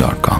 Zameen.com.